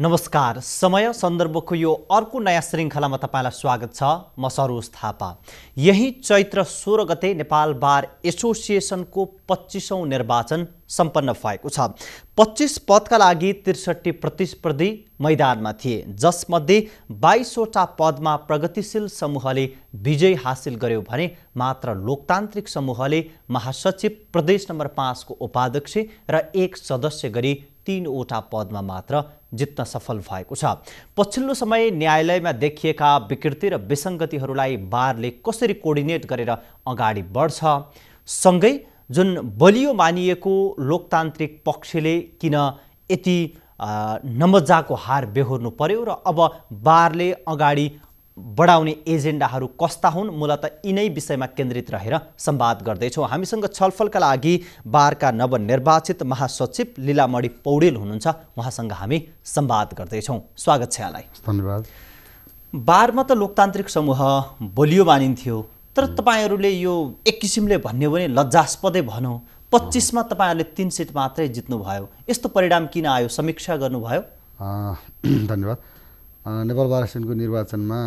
नमस्कार समय सन्दर्भको यो अर्को नयाँ श्रृंखलामा तपाईलाई स्वागत छ। म सरोज थापा। यही चैत्र 16 गते नेपाल बार एसोसिएसनको 25औं निर्वाचन सम्पन्न भएको छ। 25 पदका लागि 63 प्रतिस्पर्धी मैदानमा थिए, जसमध्ये 22वटा पदमा प्रगतिशील समूहले विजय हासिल गर्यो भने मात्र लोकतान्त्रिक समूहले महासचिव, प्रदेश नम्बर 5 को उपाध्यक्ष र एक सदस्य गरी 3 वटा पदमा मात्र जित्न सफल भएको छ। पछिल्लो समय न्यायालयमा देखिएका विकृति र विसंगतिहरूलाई बारले कसरी कोर्डिनेट गरेर अगाडि बढ्छ, सँगै जुन बलियो मानिएको लोकतान्त्रिक पक्षले किन यति नमजाको हार बेहोर्नु पर्यो र अब बारले अगाडि बढाउने एजेन्डाहरू कस्ता हुन्, मूलतः यिनै विषयमा केन्द्रित रहेर संवाद गर्दै छौं। हामीसँग छलफलका लागि बारका नवनिर्वाचित महासचिव लीलामणि पौडेल हुनुहुन्छ। उहाँसँग हामी संवाद गर्दै छौं। स्वागत छ यहाँलाई। धन्यवाद। बारमा त लोकतान्त्रिक समूह बलियो मानिन्थ्यो, तर तपाईहरुले यो एक किसिमले भन्ने भने लज्जास्पदै भनौ, 25 मा तपाईहरुले 3 सिट मात्रै जित्नु भयो। यस्तो परिणाम किन आयो, समीक्षा गर्नु भयो? धन्यवाद। नेपाल बार एसोसिएसनको निर्वाचनमा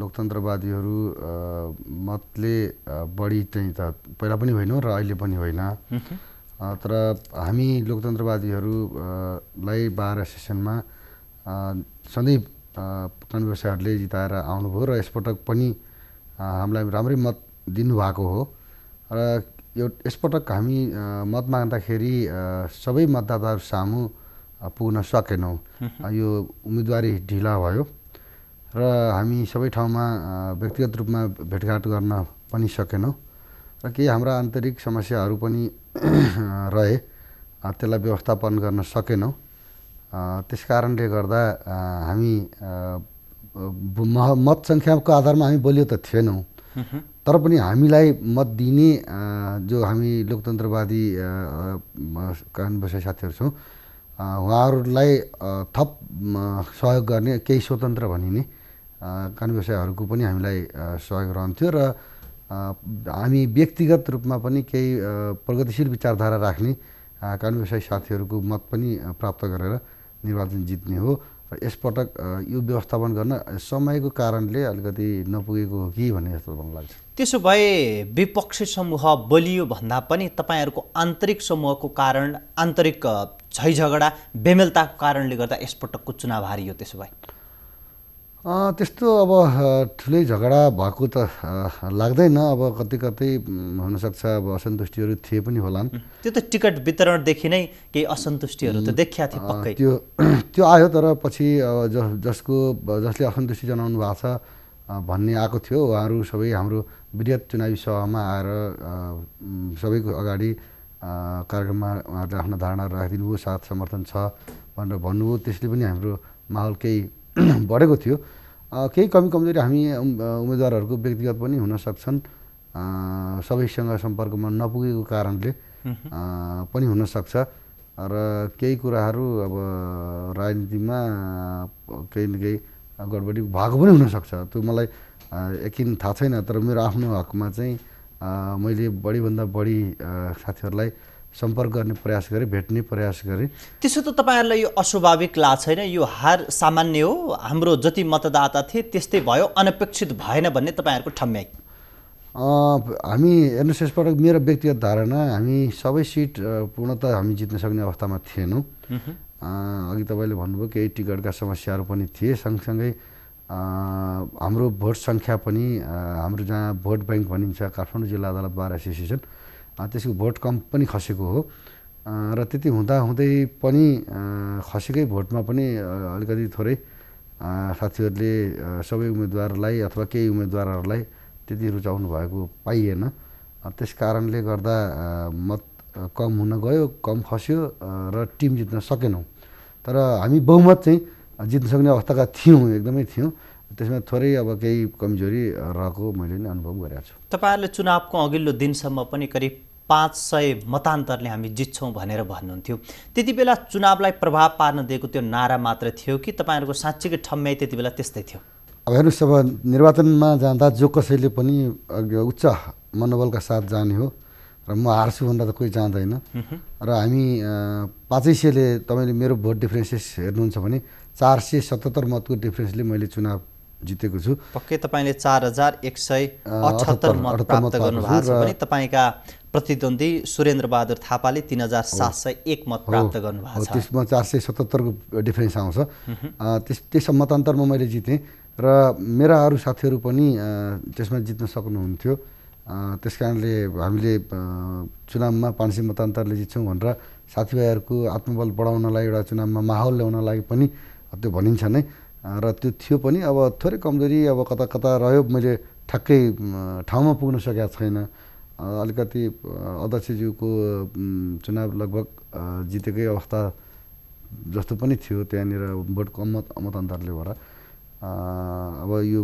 लोकतन्त्रवादीहरू मतले बढी चाहिँ त पहिला पनि होइन र अहिले पनि होइन, तर हामी लोकतन्त्रवादीहरूलाई बार एसोसिएसनमा सधैँ कन्भर्सहरूले जिताएर आउनुभयो र यसपटक पनि हामीलाई राम्रै मत दिनुभएको हो र यो यसपटक हामी मत माग्दाखेरि सबै मतदाताहरू सामु पुग्न सकेनौं। यो उम्मेदवारी ढिला भयो र हामी सबै ठाउँमा व्यक्तिगत रूपमा भेटघाट गर्न पनि सकेनौं र केही हाम्रा आन्तरिक समस्याहरू पनि रहे, त्यसलाई व्यवस्थापन गर्न सकेनौं। त्यसकारणले गर्दा हामी मत संख्याको आधारमा हामी बलियो त थिएनौं, तर पनि हामीलाई मत दिने जो हामी लोकतन्त्रवादी कानूनबसाई साथीहरु छौं उहाँहरूलाई थप सहयोग गर्ने केही स्वतन्त्र भनिने कानूनबसाईहरुको पनि हामीलाई सहयोग रहन्थ्यो र हामी व्यक्तिगत रूपमा पनि केही प्रगतिशील विचारधारा राख्ने कानूनबसाई साथीहरुको मत पनि प्राप्त गरेर निर्वाचन जित्ने हो र यसपटक यो व्यवस्थापन गर्न समयको कारणले अलिकति नपुगेको हो कि भन्ने जस्तो मलाई लाग्छ। त्यसो भए विपक्षी समूह बलियो भन्दा पनि तपाईहरुको आन्तरिक समूहको कारण, आन्तरिक झै झगडा बेमेलताको कारणले गर्दा यसपटकको चुनाव हारियो। त्यसो भए त्यस्तो अब ठुलै झगडा भएको त लाग्दैन। अब कतै कतै हुन सक्छ अब असन्तुष्टिहरू थिए पनि होलान्, त्यो त टिकट वितरणदेखि नै केही असन्तुष्टिहरू त देखिया थिए पक्कै, त्यो आयो। तर पछि जसले असन्तुष्टि जनाउनु भएको छ भन्ने आएको थियो, उहाँहरू सबै हाम्रो वृहत चुनावी सभामा आएर सबैको अगाडि कार्यक्रममा उहाँहरूले आफ्नो धारणा राखिदिनुभयो, साथ समर्थन छ भनेर भन्नुभयो। त्यसले पनि हाम्रो माहौल केही बढेको थियो। केही कमी कमजोरी हामी उम्मेदवारहरूको व्यक्तिगत पनि हुन सक्छन्, सबैसँग सम्पर्कमा नपुगेको कारणले पनि हुन सक्छ र केही कुराहरू अब राजनीतिमा केही न केही गडबडी भएको पनि हुन सक्छ। त्यो मलाई यकिन थाहा छैन, तर मेरो आफ्नो हकमा चाहिँ मैले बढीभन्दा बढी साथीहरुलाई सम्पर्क गर्ने प्रयास गरे, भेट्ने प्रयास गरे। त्यसो त तपाईहरुलाई यो अस्वाभाविक लाग्छ हैन? यो हार सामान्य हो, हाम्रो जति मतदाता थिए त्यस्तै भयो, अनपेक्षित भएन भन्ने तपाईहरुको ठम्याइ? हामी हेर्नुस्, यसपटक मेरो व्यक्तिगत धारणा हामी सबै सिट पूर्णतः हामी जित्न सक्ने अवस्थामा थिएनौं। अघि तपाईले भन्नुभयो केही टिकटका समस्याहरू पनि थिए, सँगसँगै हाम्रो भोट संख्या पनि, हाम्रो जहाँ भोट बैंक भनिन्छ काठमाडौँ जिल्ला अदालत बार एसोसिएसन, त्यसको भोट कम पनि खसेको हो र त्यति हुँदै पनि खसेकै भोटमा पनि अलिकति थोरै साथीहरुले सबै उम्मेदवारलाई अथवा केही उम्मेदवारहरूलाई त्यति रुचाउनु भएको पाइएन। त्यसकारणले गर्दा मत कम हुन गयो, कम खस्यो र टिम जित्न सकेनौं। तर हामी बहुमत चाहिँ जित्न सक्ने अवस्थाका थियौं, एकदमै थियौं। त्यसमा थोरै अब केही कमजोरी रहेको मैले नि अनुभव गरेको छु। तपाईहरुले चुनावको अघिल्लो दिनसम्म पनि करिब 500 मतान्तरले हामी जित्छौं भनेर भन्नुहुन्थ्यो। त्यतिबेला चुनावलाई प्रभाव पार्न दिएको त्यो नारा मात्र थियो कि तपाईहरुको साँच्चैकै ठम्याइ त्यतिबेला त्यस्तै थियो? अब हेर्नुस्, अब निर्वाचनमा जाँदा जो कसैले पनि उच्च मनोबलका साथ जाने हो र म हार्छु भनेर त कोही जाँदैन र हामी 500 ले तपाईले मेरो भोट डिफरेन्सेस हेर्नुहुन्छ भने 477 मतको डिफरेन्सले मैले चुनाव जितेको छु। पक्कै तपाईले 4178 मत प्राप्त गर्नुभएको छ भने तपाईका प्रतिद्वन्दी सुरेन्द्र बहादुर थापाले 3701 मत प्राप्त गर्नुभएको छ। त्यसमा 477 को डिफरेन्स आउँछ। त्यस मतान्तरमा मैले जिते र मेरा अरु साथीहरु पनि त्यसमा जित्न सक्नुहुन्थ्यो। त्यसकारणले हामीले चुनावमा 500 मतान्तरले जित्छौं भनेर साथीभाइहरुको आत्मबल बढाउनलाई एउटा चुनावमा माहौल ल्याउनलाई पनि त्यो भनिन्छ नै र त्यो थियो पनि अब थोरै कमजोरी अब कता कता रह्यो मैले ठक्कै ठाउँमा पुग्न सकेको छैन। अलिकति अध्यक्षज्यूको चुनाव लगभग जितेकै अवस्था जस्तो पनि थियो त्यहाँनिर भोट कम मतान्तरले भएर अब यो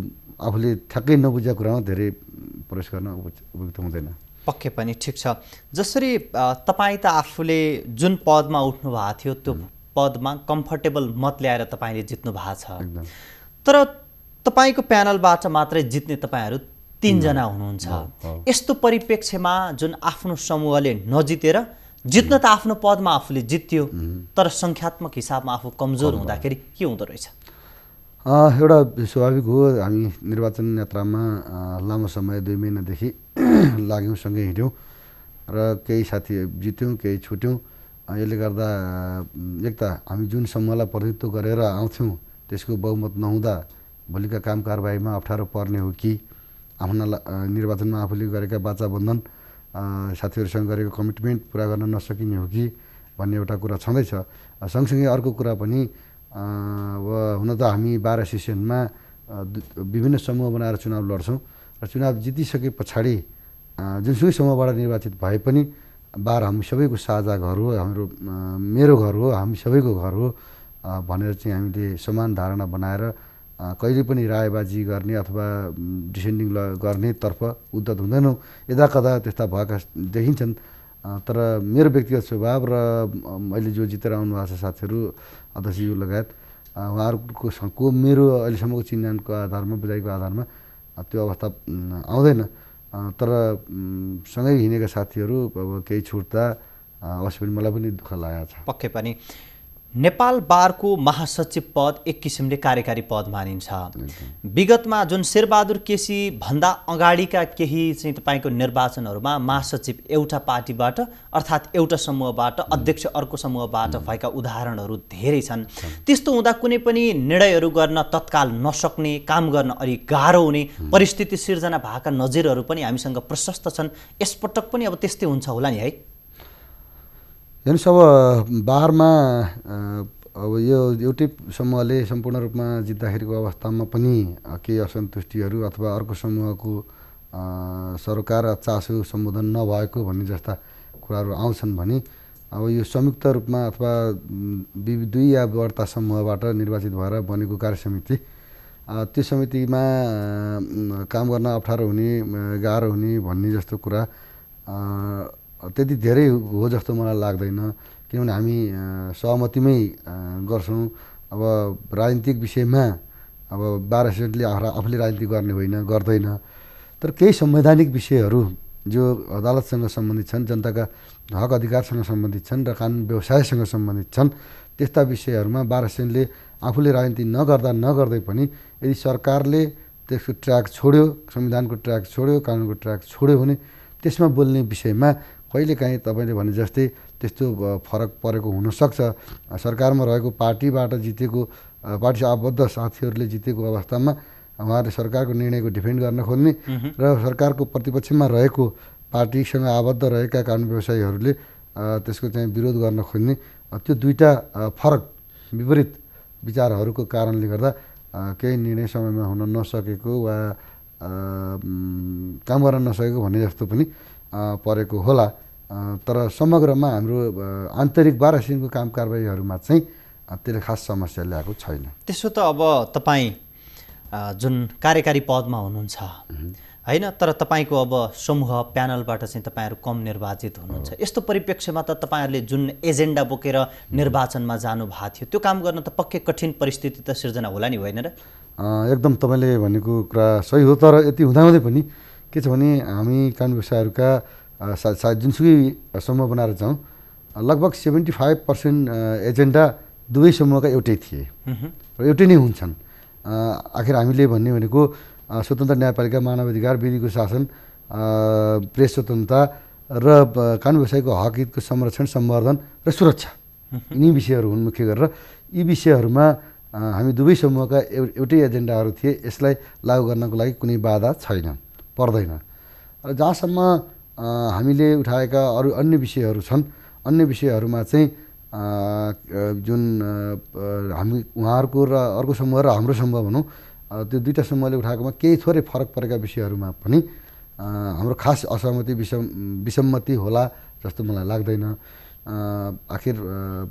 आफूले ठक्कै नबुझेको कुरामा धेरै प्रवेश गर्न उपयुक्त हुँदैन। पक्कै पनि ठीक छ। जसरी तपाई त आफूले जुन पदमा उठ्नु भएको थियो त्यो पदमा कम्फर्टेबल मत ल्याएर तपाईले जित्नु भएको छ। तर तपाईको प्यानलबाट मात्रै जित्ने तपाईहरु 3 जना हुनुहुन्छ। यस्तो परिप्रेक्ष्यमा जुन आफ्नो समूहले नजितेर जित्न त आफ्नो पदमा आफूले जित्यो तर संख्यात्मक हिसाबमा आफू कमजोर हुँदाखेरि के हुँदो रहेछ? एउटा स्वाभाविक हो। हामी निर्वाचन यात्रामा लामो समय 2 महिना देखि लाग्यौं, सँगै हिड्यौं र केही साथी जित्यौं केही छुट्यौं। यसले गर्दा एकता हामी जुन समूहलाई प्रतिनिधित्व गरेर आउँथ्यौं त्यसको बहुमत नहुँदा भोलिका काम कारबाहीमा अप्ठ्यारो पर्ने हो कि आफ्ना निर्वाचनमा आफूले गरेका वाचा बन्धन साथीहरुसँग गरेको कमिटमेन्ट पूरा गर्न नसकिने हो कि भन्ने एउटा कुरा छँदै छ। सँगसँगै अर्को कुरा पनि अब हुन त हामी 12 सेसनमा विभिन्न समूह बनाएर चुनाव लड्छौं र चुनाव जितिसके पछाडी जुनसुकै समूहबाट निर्वाचित भए पनि बार हामी सबैको साझा घर हो, हाम्रो मेरो घर हो, हामी सबैको घर हो भनेर चाहिँ हामीले समान धारणा बनाएर कहिले पनि रायबाजी गर्ने अथवा डिसेन्डिङ गर्ने तर्फ उद्यत हुँदैनौं। यदाकदा त्यस्ता भएका देखिन्छन्। तर मेरो व्यक्तिगत स्वभाव र मैले जो जितेर आउनु भएको छ साथीहरु अध्यक्षज्यू लगायत उहाँहरुको संको मेरो अहिले सम्मको चिन्हनको आधारमा बुझाइको आधारमा त्यो अवस्था आउँदैन। तर सँगै हिँडेका साथीहरु अब केही छुट्दा अवश्य पनि मलाई पनि दुःख लागेको छ। पक्कै पनि नेपाल बारको महासचिव पद एक किसिमले कार्यकारी पद मानिन्छ। विगतमा जुन शेरबहादुर केसी भन्दा अगाडिका केही चाहिँ तपाईको निर्वाचनहरुमा महासचिव एउटा पार्टीबाट अर्थात एउटा समूहबाट अध्यक्ष अर्को समूहबाट भएका उदाहरणहरु धेरै छन्। त्यस्तो हुँदा कुनै पनि निर्णयहरु गर्न तत्काल नसक्ने, काम गर्न अलि गाह्रो हुने परिस्थिति सिर्जना भएका नजिरहरु पनि हामीसँग प्रशस्त छन्। यसपटक पनि अब त्यस्तै हुन्छ होला नि है? यन सब बारमा अब यो एउटै समूहले सम्पूर्ण रूपमा जित्दाखेरिको अवस्थामा पनि केही असन्तुष्टिहरु अथवा अर्को समूहको सरकार चासो सम्बोधन नभएको भन्ने जस्ता कुराहरु आउँछन् भने अब यो संयुक्त रूपमा अथवा दुई या बढ्ता समूहबाट निर्वाचित भएर बनेको कार्य समिति त्यो समितिमा काम गर्न अप्ठ्यारो हुने, गाह्रो हुने भन्ने जस्तो कुरा त्यति धेरै हो जस्तो मलाई लाग्दैन। किनभने हामी सहमतिमै गर्छौं। अब राजनीतिक विषयमा अब 12 सेसनले आफूले राजनीति गर्ने होइन, गर्दैन। तर केही संवैधानिक विषयहरु जो अदालतसँग सम्बन्धित छन्, जनताका हक अधिकारसँग सम्बन्धित छन् र कानून व्यवसायसँग सम्बन्धित छन्, त्यस्ता विषयहरुमा 12 सेसनले आफूले राजनीति नगर्दै पनि यदि सरकारले त्यसको ट्र्याक छोड्यो, संविधानको ट्र्याक छोड्यो, कानूनको ट्र्याक छोड्यो भने त्यसमा बोल्ने विषयमा कहिलेकाहीँ तपाईले भने जस्तै त्यस्तो फरक परेको हुन सक्छ। सरकारमा रहेको पार्टीबाट जितेको पार्टी आबद्ध साथीहरुले जितेको अवस्थामा उहाँहरुले सरकारको निर्णयको डिफेन्ड गर्न खोज्ने र सरकारको प्रतिपक्षमा रहेको पार्टीसँग आबद्ध रहेका कानून व्यवसायीहरुले त्यसको चाहिँ विरोध गर्न खोज्ने, त्यो दुईटा फरक विपरीत विचारहरुको कारणले गर्दा केही निर्णय समयमा हुन नसकेको वा काम गर्न नसकेको भन्ने जस्तो पनि परेको होला। तर समग्रमा हाम्रो आन्तरिक 12 सेसनको काम कारबाहीहरुमा चाहिँ त्यसले खास समस्या ल्याएको छैन। त्यसो त अब तपाई जुन कार्यकारी पदमा हुनुहुन्छ हैन, तर तपाईको अब समूह प्यानलबाट चाहिँ तपाईहरु कम निर्वाचित हुनुहुन्छ। यस्तो परिप्रेक्ष्यमा त तपाईहरुले जुन एजेन्डा बोकेर निर्वाचनमा जानु भएको थियो त्यो काम गर्न त पक्कै कठिन परिस्थिति त सिर्जना होला नि, होइन र? एकदम तपाईले भनेको कुरा सही हो। तर यति हुँदाहुँदै पनि के छ भने हामी कानून व्यवसायहरुका जुनसुकै समूह बनाएर जाउँ लगभग 75% एजेन्डा दुवै समूहका एउटै थिए र एउटै नै हुन्छन् आखिर हामीले भन्ने भनेको स्वतन्त्र न्यायपालिका मानवाधिकार विधिको शासन प्रेस स्वतन्त्रता र कानुन व्यवसायको हक हितको संरक्षण सम्वर्धन र सुरक्षा यिनी विषयहरू हुन् मुख्य गरेर यी विषयहरूमा हामी दुवै समूहका एउटै एजेन्डाहरू थिए यसलाई लागू गर्नको लागि कुनै बाधा छैन पर्दैन र जसम्म हामीले उठाएका अरु अन्य विषयहरू छन् अन्य विषयहरूमा चाहिँ जुन हामी उहाँहरुको र अर्को समूह र हाम्रो समूह भनौं त्यो दुईटा समूहले उठाएकोमा केही थोरै फरक परेका विषयहरूमा पनि हाम्रो खास असहमति विसम्मति होला जस्तो मलाई लाग्दैन आखिर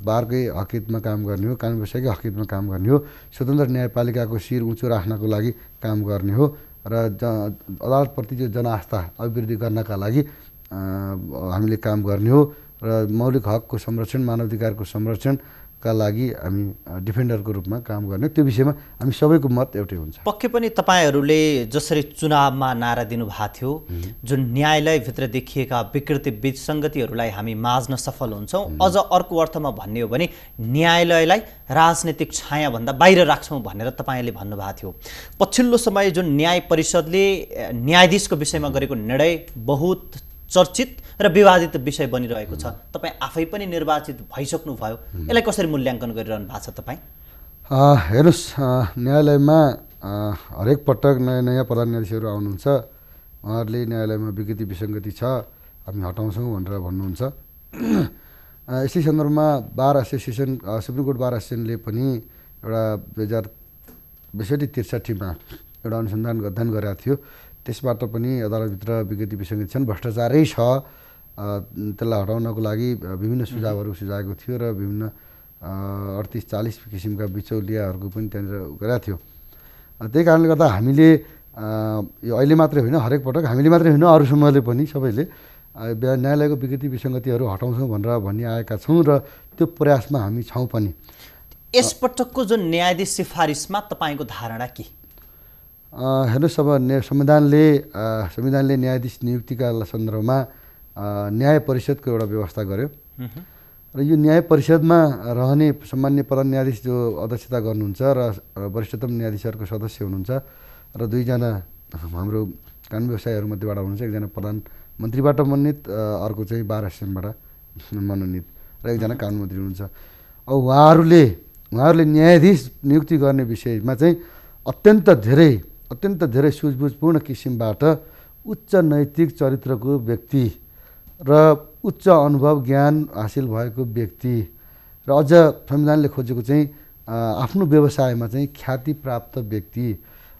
बारकै हकितमा काम गर्ने हो कानुन व्यवसायकै हकितमा काम गर्ने हो स्वतन्त्र न्यायपालिकाको शिर उच्च राख्नको लागि काम गर्ने हो र अदालतप्रति जो जनआस्था अभिवृद्धि गर्नका लागि हामीले काम गर्ने हो र मौलिक हकको संरक्षण मानवाधिकारको संरक्षणका लागि हामी डिफेन्डरको रूपमा काम गर्ने त्यो विषयमा हामी सबैको मत एउटै हुन्छ पक्कै पनि तपाईहरुले जसरी चुनावमा नारा दिनुभएको थियो जुन न्यायालय भित्र देखिएका विकृति विसंगतिहरुलाई हामी माझ्न सफल हुन्छौं अझ अर्को अर्थमा भन्ने हो भने न्यायालयलाई राजनीतिक छाया भन्दा बाहिर राख्छौं भनेर तपाईले भन्नुभएको थियो पछिल्लो समय जुन न्याय परिषदले न्यायाधीशको विषयमा गरेको निर्णय बहुत चर्चित र विवादित विषय बनिरहेको छ तपाई आफै पनि निर्वाचित भइसक्नु भयो यसलाई कसरी मूल्याङ्कन गरिरहनु भएको छ तपाई हेर्नुस् न्यायालयमा हरेक पटक नयाँ नयाँ प्रधान न्यायाधीशहरु आउनुहुन्छ उहाँहरुले न्यायालयमा विकृति विसंगति छ हामी हटाउँछौं भनेर भन्नुहुन्छ यसै सन्दर्भमा bar association supreme court bar एसोसिएसनले पनि एउटा 2063 मा एउटा अनुसन्धान गठन गरेको थियो त्यसबाट पनि अदालतभित्र विकृति विसंगति छन् भ्रष्टाचारै छ त्यसलाई हटाउनको लागि विभिन्न सुझावहरू सुझाएको थियो र विभिन्न 38-40 किसिमका बिचौलियाहरूको पनि त्यहाँनिर गरेको थियो त्यही कारणले गर्दा हामीले यो अहिले मात्रै होइन हरेक पटक हामीले मात्रै होइन अरु समूहले पनि सबैले न्यायालयको विकृति विसंगतिहरू हटाउँछौं भनेर भनि आएका छौं र त्यो प्रयासमा हामी छौं पनि यस पटकको जुन न्यायाधीश सिफारिसमा तपाईको धारणा के हेर्नुस् अब संविधानले न्यायाधीश नियुक्तिका सन्दर्भमा न्याय परिषदको एउटा व्यवस्था गर्यो र यो न्याय परिषदमा रहने सम्माननीय प्रधान न्यायाधीश जो अध्यक्षता गर्नुहुन्छ र वरिष्ठतम न्यायाधीशहरुको सदस्य हुनुहुन्छ र दुईजना हाम्रो कानुन व्यवसायीहरु मध्येबाट हुनुहुन्छ एकजना प्रधान मन्त्रीबाट मनोनित अर्को चाहिँ बार एसोसिएसनबाट मनोनित र एकजना कानुन मन्त्री हुनुहुन्छ अब उहाँहरुले न्यायाधीश नियुक्ति गर्ने विषयमा चाहिँ अत्यन्त धेरै सुझबुझपूर्ण किसिमबाट उच्च नैतिक चरित्रको व्यक्ति र उच्च अनुभव ज्ञान हासिल भएको व्यक्ति र अझ संविधानले खोजेको चाहिँ आफ्नो व्यवसायमा चाहिँ ख्याति प्राप्त व्यक्ति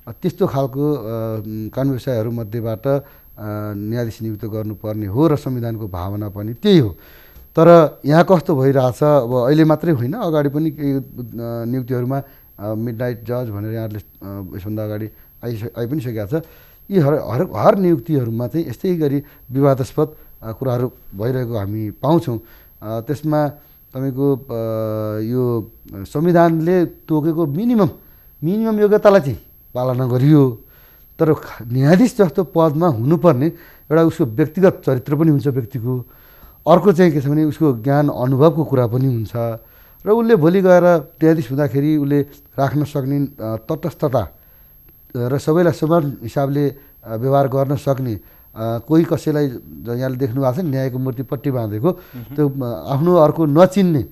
त्यस्तो खालको कानुन व्यवसायीहरु मध्येबाट न्यायाधीश नियुक्त गर्नुपर्ने हो र संविधानको भावना पनि त्यही हो तर यहाँ कस्तो भइराछ अब अहिले मात्रै होइन अगाडि पनि नियुक्तिहरुमा मिडनाइट जज भनेर यहाँले यसभन्दा अगाडि आइ पनि सकेको छ यी हर नियुक्तिहरुमा चाहिँ यस्तै गरी विवादास्पद कुराहरु भइरहेको हामी पाउँछौं त्यसमा तपाईको यो संविधानले तोकेको मिनिमम योग्यतालाई चाहिँ पालना गरियो तर न्यायाधीश जस्तो पदमा हुनुपर्ने एउटा उसको व्यक्तिगत चरित्र पनि हुन्छ व्यक्तिको अर्को चाहिँ के छ भने उसको ज्ञान अनुभवको कुरा पनि हुन्छ र उसले भोलि गएर न्यायाधीश हुँदाखेरि उसले राख्न सक्ने तटस्थता र सबैलाई समान हिसाबले व्यवहार गर्न सक्ने कोही कसैलाई यहाँले देख्नु भएको छ न्यायको मूर्तिपट्टि बाँधेको त्यो आफ्नो अर्को नचिन्ने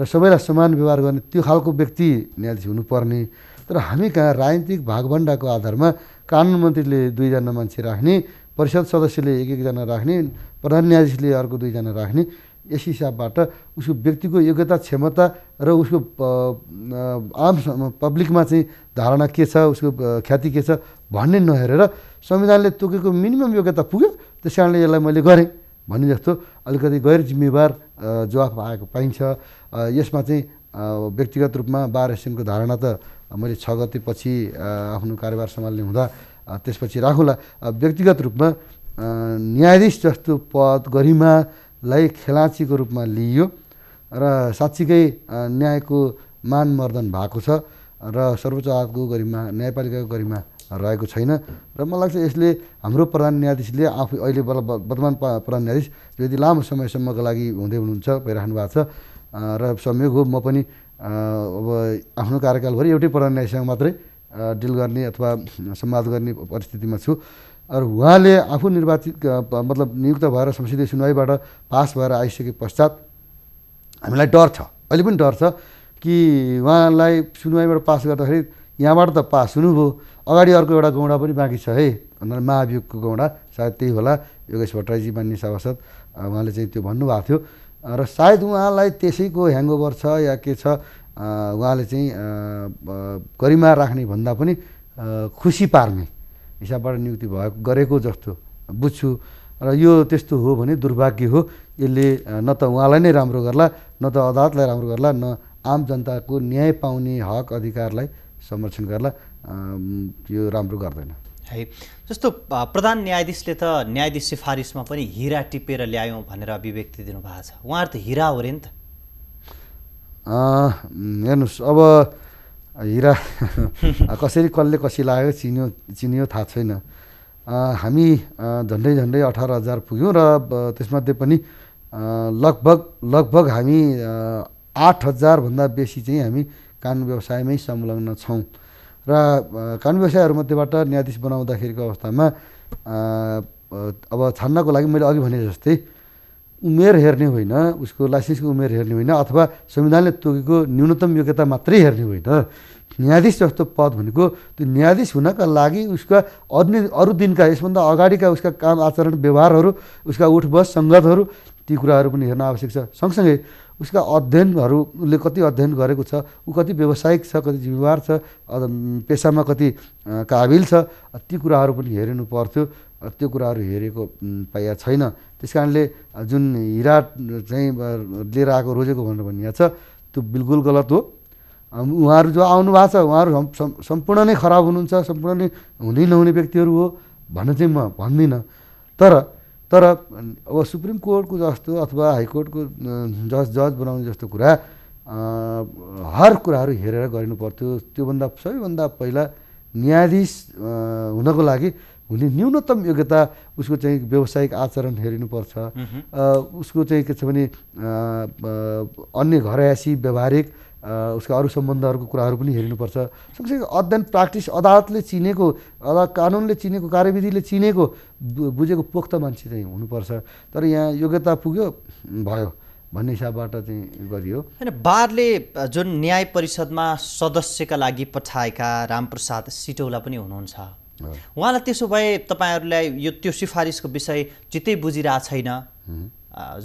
र सबैलाई समान व्यवहार गर्ने त्यो खालको व्यक्ति न्यायाधीश हुनुपर्ने तर हामी कहाँ राजनीतिक भागभण्डाको आधारमा कानुन मन्त्रीले दुईजना मान्छे राख्ने परिषद सदस्यले एकजना राख्ने प्रधान न्यायाधीशले अर्को दुईजना राख्ने यस हिसाबबाट उसको व्यक्तिको योग्यता क्षमता र उसको आम पब्लिकमा चाहिँ धारणा के छ उसको ख्याति के छ भन्ने नहेरेर संविधानले तोकेको मिनिमम योग्यता पुग्यो त्यसकारणले यसलाई मैले गरे भन्ने जस्तो अलिकति गैर जिम्मेवार जवाफ आएको पाइन्छ यसमा चाहिँ व्यक्तिगत रूपमा बार एसोसिएसनको धारणा त मैले ६ गतेपछि आफ्नो कार्यभार सम्हाल्ने हुँदा त्यसपछि राखौला व्यक्तिगत रूपमा न्यायाधीश जस्तो पद गरिमा लाई खेलाचीको रूपमा लिइयो र साच्चीकै न्यायको मानमर्दन भएको छ र सर्वोच्च अदालतको गरिमा न्यायपालिकाको गरिमा रहेको छैन र मलाई लाग्छ यसले हाम्रो प्रधान न्यायाधीशले आफै अहिले वर्तमान प्रधान न्यायाधीश यदि लामो समयसम्मका लागि हुँदै हुनुहुन्छ भइराख्नु भएको छ र संयोग हो म पनि आफ्नो कार्यकालभरि एउटै परन्यासँग मात्रै डिल गर्ने अथवा सम्वाद गर्ने परिस्थितिमा छु र उहाँले आफू निर्वाचित मतलब नियुक्त भएर संसदीय सुनवाईबाट पास भएर आइसके पश्चात हामीलाई डर छ अहिले पनि डर छ कि उहाँलाई सुनवाईबाट पास गर्दाखेरि यहाँबाट त पास हुनुभयो अगाडि अर्को एउटा गौडा पनि बाँकी छ है भनेर महाभियोगको गौडा सायद त्यही होला योगेश भट्टराईजी मान्य सभासद उहाँले चाहिँ त्यो भन्नुभएको थियो र सायद उहाँलाई त्यसैको ह्याङओभर छ या के छ उहाँले चाहिँ गरिमा राख्ने भन्दा पनि खुसी पार्ने हिसाबबाट नियुक्ति भएको गरेको जस्तो बुझ्छु र यो त्यस्तो हो भने दुर्भाग्य हो यसले न त उहाँलाई नै राम्रो गर्ला न त अदालतलाई राम्रो गर्ला न आम जनताको न्याय पाउने हक अधिकारलाई संरक्षण गर्ला यो राम्रो गर्दैन है जस्तो प्रधान न्यायाधीशले त न्यायाधीश सिफारिसमा पनि हीरा टिपेर ल्यायौं भनेर अभिव्यक्ति दिनु भएको छ उहाँहरु त हीरा हो रे नि त हेर्नुस् अब हीरा कसरी कल्ले कसरी लाग्यो चिनियो थाहा छैन हामी झन्डै 18,000 पुग्यौं र त्यसमध्ये पनि लगभग हामी 8,000 भन्दा बेसी चाहिँ हामी कानुन व्यवसायमै संलग्न छौं र कानुन व्यवसायीहरुमध्येबाट न्यायाधीश बनाउँदाखेरिको अवस्थामा अब छान्नको लागि मैले अघि भने जस्तै उमेर हेर्ने होइन उसको लाइसेन्सको उमेर हेर्ने होइन अथवा संविधानले तोकेको न्यूनतम योग्यता मात्रै हेर्ने होइन न्यायाधीश जस्तो पद भनेको त्यो न्यायाधीश हुनका लागि उसका अरु दिनका यसभन्दा अगाडिका उसका काम आचरण व्यवहारहरु उसका उठबस संगतहरु ती कुराहरु पनि हेर्न आवश्यक छ सँगसँगै उसका अध्ययनहरुले कति अध्ययन गरेको छ उ कति व्यावसायिक छ कति जिम्मेवार छ पेशामा कति काबिल छ ती कुराहरु पनि हेर्नु पर्थ्यो त्यो कुराहरु हेरेको पाइया छैन त्यसकारणले जुन हीरा चाहिँ लिएर आएको रोजेको भनेर भनिया छ त्यो बिल्कुल गलत हो उहाँहरु जो आउनु भएको छ उहाँहरु सम्पूर्ण नै खराब हुनुहुन्छ सम्पूर्ण नै हुँदै नहुने व्यक्तिहरु हो भन्न चाहिँ म भन्दिन तर अब सुप्रीम कोर्टको जस्तो अथवा हाई कोर्टको जज बनाउने जस्तो कुरा हर कुराहरु हेरेर गरिनु पर्थ्यो त्योभन्दा सबैभन्दा पहिला न्यायाधीश हुनको लागि हुने न्यूनतम योग्यता उसको चाहिँ व्यावसायिक आचरण हेरिनु पर्छ उसको चाहिँ के छ भने अन्य घरयासी व्यवहारिक उसका अरु सम्बन्धहरुको कुराहरु पनि हेरिनु पर्छ सँगसँगै अध्ययन प्र्याक्टिस अदालतले चिनेको कानुनले चिनेको कार्यविधिले चिनेको बुझेको पोख्त मान्छे चाहिँ हुनुपर्छ तर यहाँ योग्यता पुग्यो भयो भन्ने हिसाबबाट चाहिँ गरियो हैन बारले जुन न्याय परिषदमा सदस्यका लागि पठाएका रामप्रसाद सिटौला पनि हुनुहुन्छ उहाँलाई त्यसो भए तपाईहरुलाई यो त्यो सिफारिसको विषय जित्यै बुझिरा छैन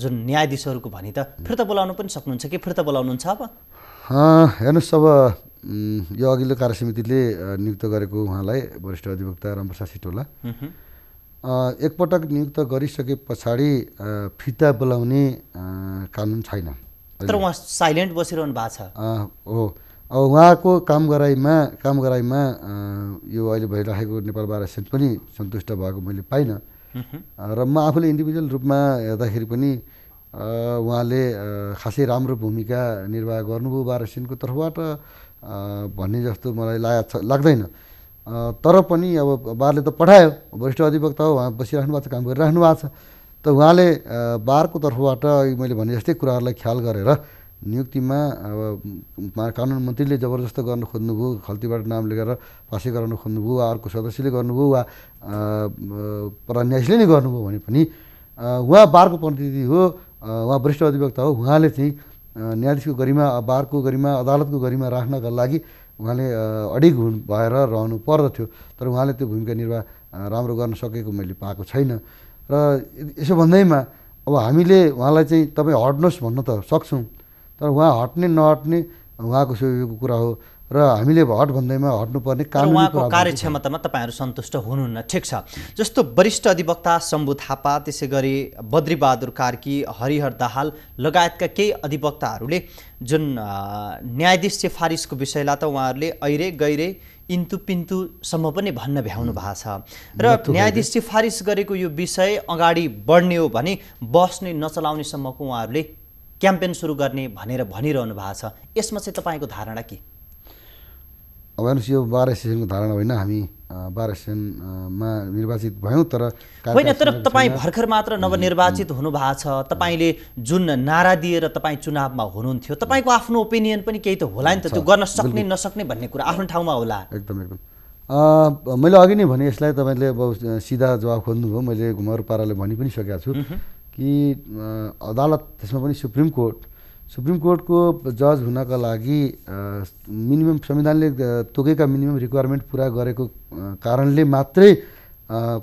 जुन न्यायाधीशहरुको भनि त फेरि त बोलाउन पनि सक्नुहुन्छ कि फेरि त बोलाउनुहुन्छ अब हेर्नुस् अब यो अघिल्लो कार्यसमितिले नियुक्त गरेको उहाँलाई वरिष्ठ अधिवक्ता रामप्रसाद सिटौला एकपटक नियुक्त गरिसके पछाडी फिर्ता बोलाउने कानुन छैन तर उहाँ साइलेन्ट बसिरहनु भएको छ हो अब उहाँको काम गराइमा यो अहिले भइरहेको नेपाल बार एसोसिएसन पनि सन्तुष्ट भएको मैले पाइनँ र म आफूले इन्डिभिजुअल रूपमा हेर्दाखेरि पनि उहाँले खासै राम्रो भूमिका निर्वाह गर्नुभयो बार एसोसिएसनको तर्फबाट भन्ने जस्तो मलाई लाग्दैन तर पनि अब बारले त पठायो वरिष्ठ अधिवक्ता हो उहाँ बसिराख्नु भएको छ काम गरिराख्नु भएको छ त उहाँले बारको तर्फबाट मैले भने जस्तै कुराहरूलाई ख्याल गरेर नियुक्तिमा अब कानुन मन्त्रीले जबरजस्त गर्न खोज्नुभयो खल्तीबाट नाम लेखेर पासै गराउन खोज्नुभयो वा अर्को सदस्यले गर्नुभयो वा परन्यासले नै गर्नुभयो भने पनि उहाँ बारको प्रतिनिधि हो उहाँ वरिष्ठ अधिवक्ता हो उहाँले चाहिँ न्यायाधीशको गरिमा बारको गरिमा अदालतको गरिमा राख्नका लागि उहाँले अडिग भएर रहनु पर्दथ्यो तर उहाँले त्यो भूमिका निर्वाह राम्रो गर्न सकेको मैले पाएको छैन र यसो भन्दैमा अब हामीले उहाँलाई चाहिँ तपाईं हट्नुहोस् भन्न त सक्छौं तर उहाँ हट्ने नहट्ने उहाँको स्वभावको कुरा हो र हामीले हट भन्दैमा हट्नुपर्ने कानुनी उहाँको कार्यक्षमतामा तपाईहरु सन्तुष्ट हुनुहुन्न ठीक छ जस्तो वरिष्ठ अधिवक्ता शम्भु थापा त्यसैगरी बद्री बहादुर कार्की हरिहर दाहाल लगायतका केही अधिवक्ताहरुले जुन न्यायाधीश सिफारिसको विषयलाई त उहाँहरुले ऐरे गैरे इन्तु पिन्तु सम्म पनि भन्न भ्याउनु भएको छ र न्यायाधीश सिफारिस गरेको यो विषय अगाडि बढ्ने हो भने बस्ने नचलाउने सम्मको उहाँहरुले क्याम्पेन सुरु गर्ने भनेर भनिरहनु भएको छ यसमा चाहिँ तपाईको धारणा के awareness yo bar association ko dharana hoina hami bar association ma nirvachit भयौं तर होइन तर तपाई भर्खर मात्र नवनिर्वाचित हुनु भएको छ तपाईले जुन नारा दिएर तपाई चुनावमा हुनुहुन्थ्यो तपाईको आफ्नो ओपिनियन पनि केही त होला नि त त्यो गर्न सक्ने नसक्ने भन्ने कुरा आफ्नो ठाउँमा होला एकदम एकदम मैले अघि नै भने यसलाई तपाईले सिधा जवाफ खोज्नुभयो मैले घुमर पाराले भनि पनि सकेका छु कि अदालत त्यसमा पनि सुप्रीम कोर्ट को जज हुनका लागि मिनिमम संविधानले तोकेका मिनिमम रिक्वायरमेन्ट पूरा गरेको कारणले मात्रै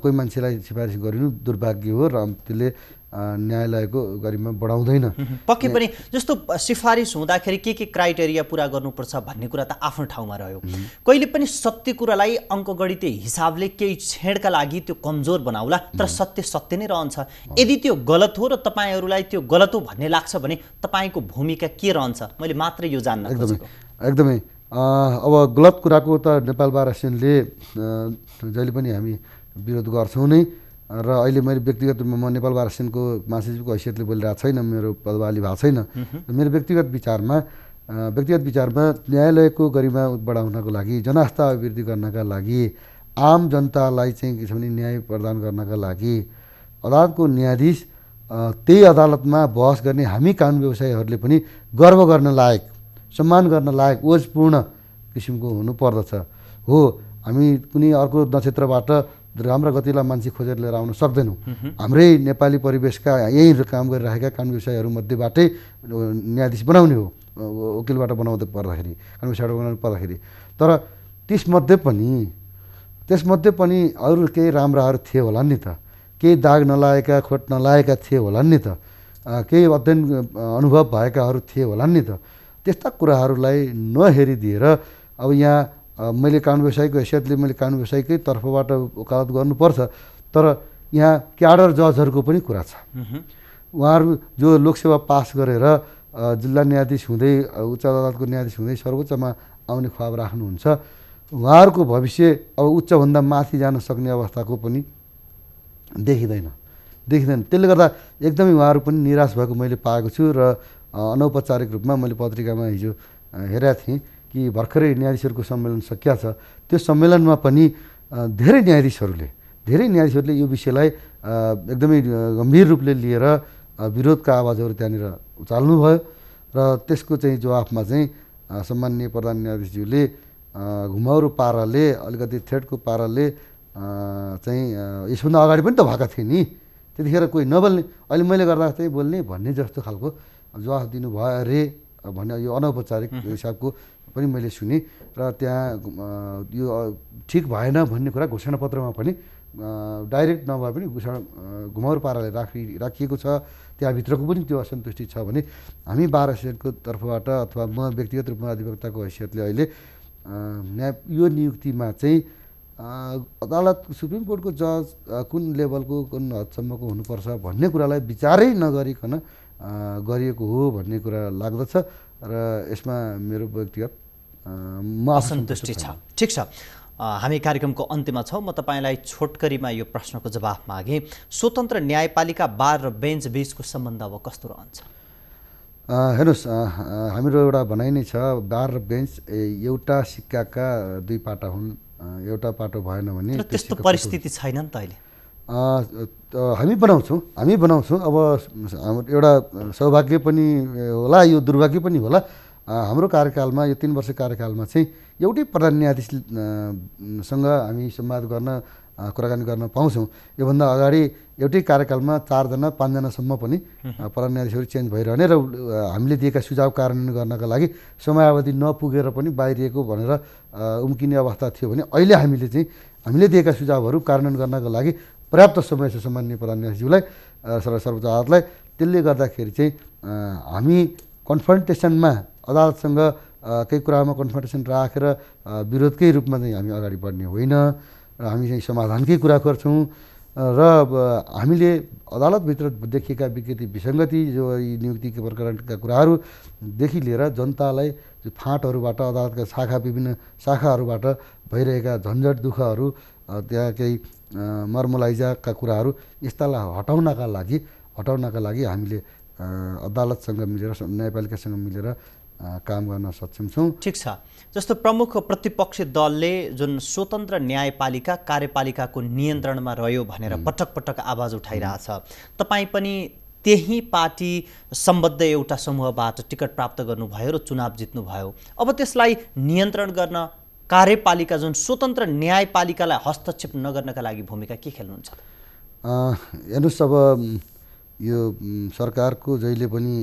कोही मान्छेलाई सिफारिस गरिनु दुर्भाग्य हो र त्यसले न्यायालयको गरिमा बढाउँदैन पक्कै पनि जस्तो सिफारिस हुँदाखेरि के क्राइटेरिया पूरा गर्नुपर्छ भन्ने कुरा त आफ्नो ठाउँमा रह्यो कहिले पनि सत्य कुरालाई अंकगणित हिसाबले केही छेडका लागि त्यो कमजोर बनाउला तर सत्य सत्य नै रहन्छ यदि त्यो गलत हो र तपाईहरुलाई त्यो गलत हो भन्ने लाग्छ भने तपाईको भूमिका के रहन्छ मैले मात्र यो जान्न खोजेको एकदमै अब गलत कुराको त नेपाल बार एसोसिएसनले जहिले पनि हामी विरोध गर्छौं नै र अहिले मैले व्यक्तिगत रूपमा नेपाल बार एसोसिएसनको महासचिवको हैसियतले बोलिरहेको छैन मेरो पदवाली भएको छैन मेरो व्यक्तिगत विचारमा न्यायालयको गरिमा बढाउनको लागि जनआस्था अभिवृद्धि गर्नका लागि आम जनतालाई चाहिँ के भने न्याय प्रदान गर्नका लागि अदालतको न्यायाधीश त्यही अदालतमा बहस गर्ने हामी कानुन व्यवसायीहरूले पनि गर्व गर्न लायक सम्मान गर्न लायक ओजपूर्ण किसिमको हुनु पर्दछ हो हामी कुनै अर्को नक्षत्रबाट राम्रो गतिलाई मान्छे खोजेर लिएर आउन सक्दैनौ हाम्रै नेपाली परिवेशका यही काम गरिरहेका कानुन व्यवसायीहरु मध्येबाटै न्यायाधीश बनाउने हो वकिलबाट बनाउँदै पर्दाखेरि कानुन व्यवसायबाट बनाउनु पर्दाखेरि तर त्यसमध्ये पनि अरु केही राम्राहरु थिए होला नि त केही दाग नलाएका खोट नलाएका थिए होला नि त केही अध्ययन अनुभव भएकाहरु थिए होला नि त त्यस्ता कुराहरुलाई नहेरी दिएर अब यहाँ मैले कानुन व्यवसायीको हैसियतले मैले कानुन व्यवसायीकै तर्फबाट वकालत गर्नुपर्छ तर यहाँ क्याडर जजहरुको पनि कुरा छ उहाँहरु जो लोकसेवा पास गरेर जिल्ला न्यायाधीश हुँदै उच्च अदालतको न्यायाधीश हुँदै सर्वोच्चमा आउने ख्वाब राख्नुहुन्छ उहाँहरुको भविष्य अब उच्च भन्दा माथि जान सक्ने अवस्थाको पनि देखिदैन त्यसले गर्दा एकदमै उहाँहरु पनि निराश भएको मैले पाएको छु र अनौपचारिक रूपमा मैले पत्रिकामा हिजो हेरेको थिएँ कि भर्खरै न्यायाधीशहरुको सम्मेलन सकिया छ त्यो सम्मेलनमा पनि धेरै न्यायाधीशहरुले यो विषयलाई एकदमै गम्भीर रूपले लिएर विरोधका आवाजहरु त्यहाँनिर उचाल्नु भयो र त्यसको चाहिँ जवाफमा चाहिँ सम्माननीय प्रधान न्यायाधीशज्यूले घुमाउरो पाराले अलिकति थ्रेडको पाराले चाहिँ यसभन्दा अगाडि पनि त भएका थिए नि त्यतिखेर कोही नबोल्ने अहिले मैले गर्दा चाहिँ बोल्ने भन्ने जस्तो खालको जवाफ दिनुभयो अरे भन्ने यो अनौपचारिक हिसाबको पनि मैले सुने र त्यहाँ यो ठीक भएन भन्ने कुरा घोषणापत्रमा पनि डाइरेक्ट नभए पनि घोषणा घुमाउरो पाराले राखिएको छ त्यहाँभित्रको पनि त्यो असन्तुष्टि छ भने हामी बार एसोसिएसनको तर्फबाट अथवा म व्यक्तिगत रूपमा अधिवक्ताको हैसियतले अहिले यो नियुक्तिमा चाहिँ अदालत सुप्रिम कोर्टको जज कुन लेभलको कुन हदसम्मको हुनुपर्छ भन्ने कुरालाई विचारै नगरिकन गरिएको हो भन्ने कुरा लाग्दछ र यसमा मेरो व्यक्तिगत म असन्तुष्टि छ ठीक छ हामी कार्यक्रमको अन्त्यमा छौं म तपाईलाई छोटकरीमा यो प्रश्नको जवाफ मागे स्वतन्त्र न्यायपालिका बार र बेन्च बीचको सम्बन्ध अब कस्तो रहन्छ हेर्नुस् हाम्रो एउटा भनाइ नै छ बार र बेन्च एउटा सिक्काका दुई पाटा हुन् एउटा पाटो भएन भने त्यस्तो परिस्थिति छैन नि त अहिले हामी बनाउँछौं अब एउटा सौभाग्य पनि होला यो दुर्भाग्य पनि होला हाम्रो कार्यकालमा यो 3 वर्ष कार्यकालमा चाहिँ एउटै प्रधान न्यायाधीश सँग हामी संवाद गर्न कुराकानी गर्न पाउँछौं यो भन्दा अगाडि एउटै कार्यकालमा 4 जना 5 जना सम्म पनि प्रधान न्यायाधीशहरु चेन्ज भइरहने र हामीले दिएका सुझाव कार्यान्वयन गर्नका लागि समयावधि नपुगेर पनि बाहिरिएको भनेर उम्किने अवस्था थियो भने अहिले हामीले दिएका सुझावहरु कार्यान्वयन गर्नका लागि पर्याप्त समय छ सम्माननीय प्रधान न्यायाधीशज्यूलाई सर्वोच्च अदालतलाई त्यसले गर्दाखेरि चाहिँ हामी कन्फ्रन्टेसनमा अदालतसँग केही कुरामा कन्फ्रन्टेसन राखेर विरोधकै रूपमा चाहिँ हामी अगाडि बढ्ने होइन र हामी चाहिँ समाधानकै कुरा गर्छौं र हामीले अदालतभित्र देखिएका विकृति विसंगति जो नियुक्तिको प्रकरणका कुराहरु देखि लिएर जनतालाई फाँटहरुबाट अदालतका शाखा विभिन्न शाखाहरुबाट भइरहेका झन्झट दुःखहरु त्यहाँ केही मर्मलाइजाका कुराहरु यस्तालाई हटाउनका लागि हामीले अदालतसँग मिलेर न्यायपालिकासँग मिलेर काम गर्न सक्षम छौं। ठीक छ। जस्तो प्रमुख प्रतिपक्षी दलले जुन स्वतन्त्र न्यायपालिका कार्यपालिकाको नियन्त्रणमा रह्यो भनेर पटक पटक आवाज उठाइराछ, तपाई पनि त्यही पार्टी सम्बद्ध एउटा समूहबाट टिकट प्राप्त गर्नुभयो र चुनाव जित्नुभयो। अब त्यसलाई नियन्त्रण गर्न कार्यपालिका जुन स्वतन्त्र न्यायपालिकालाई हस्तक्षेप नगर्नका लागि भूमिका के खेल्नुहुन्छ? हेर्नुस्, अब यो सरकारको जहिले पनि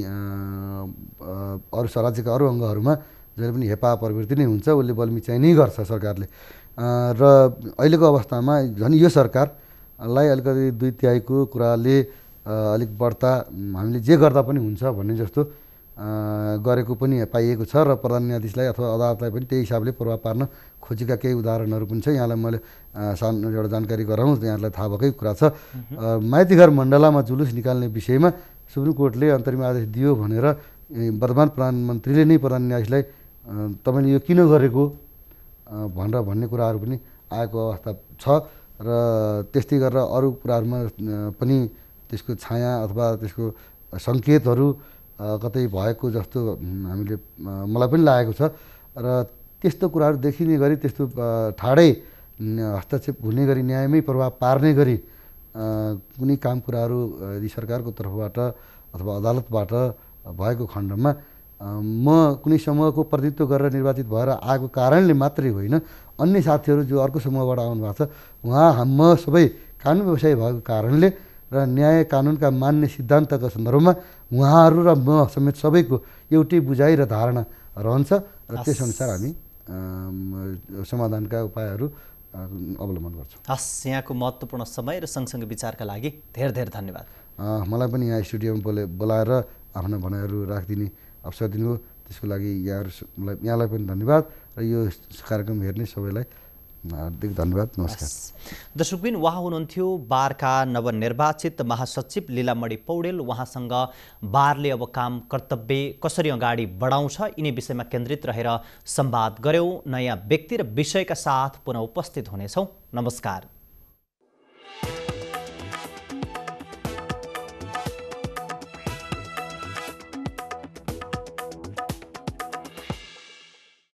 अरु राज्यका अरु अंगहरुमा जहिले पनि हेपा प्रवृत्ति नै हुन्छ, उसले बलमिचाइ नै गर्छ सरकारले। र अहिलेको अवस्थामा झन् यो सरकारलाई अलिकति दुई तिहाईको कुराले अलिक बढ्ता हामीले जे गर्दा पनि हुन्छ भन्ने जस्तो गरेको पनि पाइएको छ र प्रधान न्यायाधीशलाई अथवा अदालतलाई पनि त्यही हिसाबले प्रभाव पार्न खोजेका केही उदाहरणहरू पनि छ। यहाँलाई मैले सानो एउटा जानकारी गराउँ, यहाँलाई थाहा भएकै कुरा छ। माइतीघर मण्डलामा जुलुस निकाल्ने विषयमा सुप्रिम कोर्टले अन्तरिम आदेश दियो भनेर वर्तमान प्रधानमन्त्रीले नै प्रधान न्यायाधीशलाई तपाईले यो किन गरेको भनेर भन्ने कुराहरू पनि आएको अवस्था छ। र त्यस्तै गरेर अरू कुराहरूमा पनि त्यसको छाया अथवा त्यसको संकेतहरू कतै भएको जस्तो हामीले मलाई पनि लागेको छ। र त्यस्तो कुराहरू देखिने गरी त्यस्तो ठाडै हस्तक्षेप हुने गरी न्यायमै प्रभाव पार्ने गरी कुनै काम कुराहरू यदि सरकारको तर्फबाट अथवा अदालतबाट भएको खण्डमा म कुनै समूहको प्रतिनिधित्व गरेर निर्वाचित भएर आएको कारणले मात्रै होइन, अन्य साथीहरू जो अर्को समूहबाट आउनु भएको छ उहाँ म सबै कानुन व्यवसायी भएको कारणले र न्याय कानुनका मान्य सिद्धान्तका सन्दर्भमा उहाँहरू र म समेत सबैको एउटै बुझाइ र धारणा रहन्छ र त्यसअनुसार हामी समाधानका उपायहरू अवलम्बन गर्छौं। हस्, यहाँको महत्त्वपूर्ण समय र सँगसँगै विचारका लागि धेरै धेरै धन्यवाद। मलाई पनि यहाँ स्टुडियोमा बोलाएर आफ्ना भनाइहरू राखिदिने अवसर दिनुभयो, त्यसको लागि यहाँलाई पनि धन्यवाद र यो कार्यक्रम हेर्ने सबैलाई हार्दिक धन्यवाद। नमस्कार दर्शकबिन, वहाँ हुनुहुन्थ्यो बारका नवनिर्वाचित महासचिव लीलामणि पौडेल। वहाँसँग बारले अब काम कर्तव्य कसरी अगाडि बढाउँछ यिनै विषयमा केन्द्रित रहेर संवाद गर्यौं। नयाँ व्यक्ति र विषयका साथ पुनः उपस्थित हुनेछौं। नमस्कार।